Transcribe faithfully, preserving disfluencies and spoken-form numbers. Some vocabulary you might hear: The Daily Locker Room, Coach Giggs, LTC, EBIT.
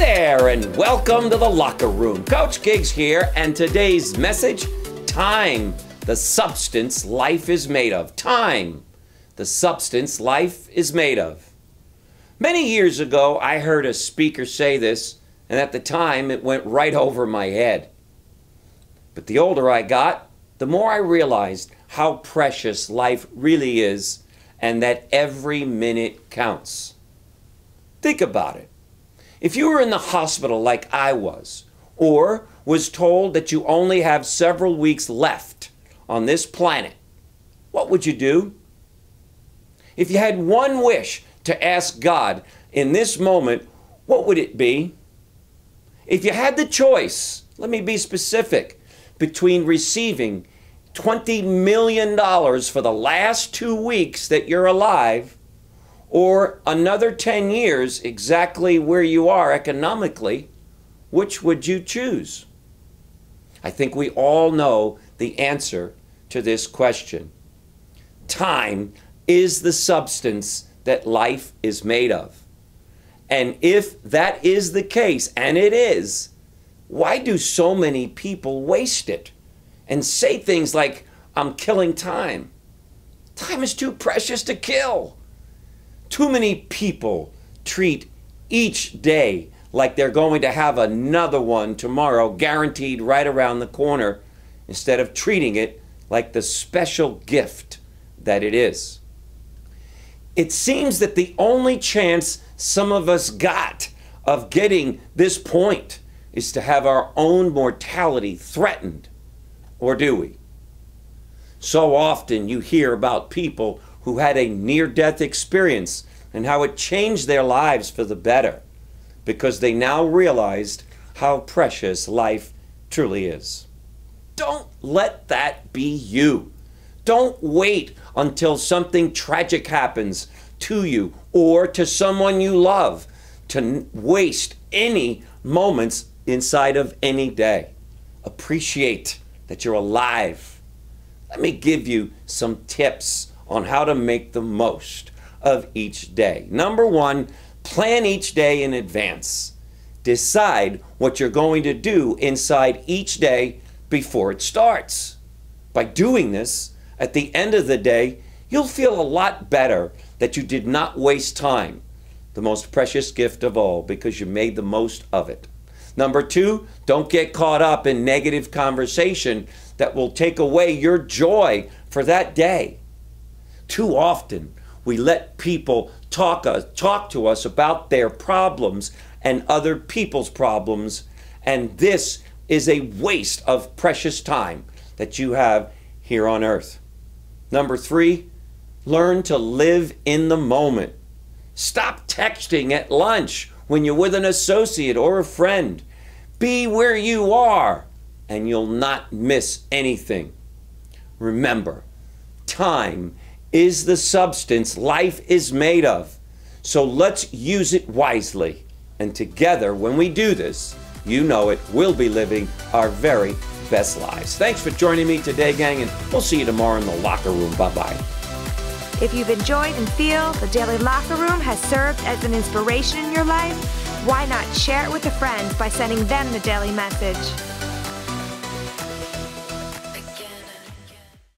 there, and welcome to the locker room. Coach Giggs here, and today's message, time, the substance life is made of. Time, the substance life is made of. Many years ago, I heard a speaker say this, and at the time, it went right over my head. But the older I got, the more I realized how precious life really is, and that every minute counts. Think about it. If you were in the hospital like I was, or was told that you only have several weeks left on this planet, what would you do? If you had one wish to ask God in this moment, what would it be? If you had the choice, let me be specific, between receiving twenty million dollars for the last two weeks that you're alive, or another ten years exactly where you are economically, which would you choose? I think we all know the answer to this question. Time is the substance that life is made of. And if that is the case, and it is, why do so many people waste it and say things like, I'm killing time? Time is too precious to kill. Too many people treat each day like they're going to have another one tomorrow, guaranteed right around the corner, instead of treating it like the special gift that it is. It seems that the only chance some of us got of getting this point is to have our own mortality threatened, or do we? So often you hear about people who had a near-death experience and how it changed their lives for the better because they now realized how precious life truly is. Don't let that be you. Don't wait until something tragic happens to you or to someone you love to waste any moments inside of any day. Appreciate that you're alive. Let me give you some tips on how to make the most of each day. Number one, plan each day in advance. Decide what you're going to do inside each day before it starts. By doing this, at the end of the day, you'll feel a lot better that you did not waste time, the most precious gift of all, because you made the most of it. Number two, don't get caught up in negative conversation that will take away your joy for that day. Too often, we let people talk, uh, talk to us about their problems and other people's problems, and this is a waste of precious time that you have here on earth. Number three, learn to live in the moment. Stop texting at lunch when you're with an associate or a friend. Be where you are, and you'll not miss anything. Remember, time is the substance life is made of. So let's use it wisely. And together, when we do this, you know it, we'll be living our very best lives. Thanks for joining me today, gang, and we'll see you tomorrow in the locker room. Bye-bye. If you've enjoyed and feel The Daily Locker Room has served as an inspiration in your life, why not share it with a friend by sending them the daily message?